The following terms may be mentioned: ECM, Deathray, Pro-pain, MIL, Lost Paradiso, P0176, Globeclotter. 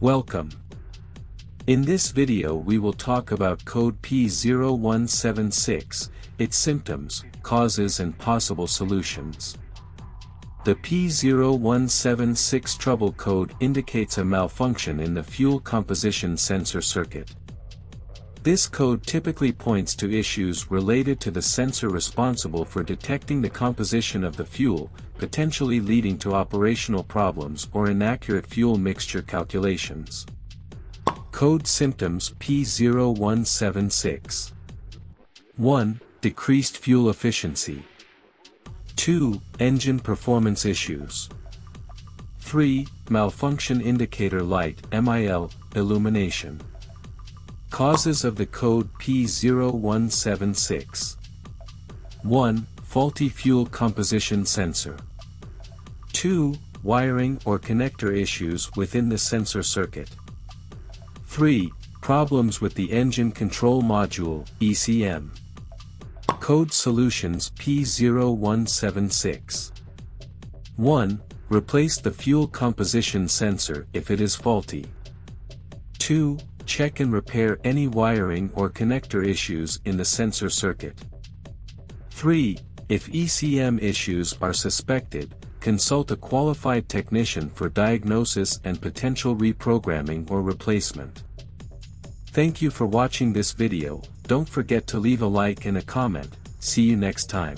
Welcome. In this video we will talk about code P0176, its symptoms, causes and possible solutions. The P0176 trouble code indicates a malfunction in the fuel composition sensor circuit. This code typically points to issues related to the sensor responsible for detecting the composition of the fuel, potentially leading to operational problems or inaccurate fuel mixture calculations. Code symptoms P0176. 1. Decreased fuel efficiency. 2. Engine performance issues. 3. Malfunction indicator light (MIL) illumination. Causes of the code P0176. 1. Faulty fuel composition sensor. 2. Wiring or connector issues within the sensor circuit. 3. Problems with the engine control module, ECM. Code solutions P0176. 1. Replace the fuel composition sensor if it is faulty. 2. Check and repair any wiring or connector issues in the sensor circuit. 3. If ECM issues are suspected, consult a qualified technician for diagnosis and potential reprogramming or replacement. Thank you for watching this video. Don't forget to leave a like and a comment. See you next time.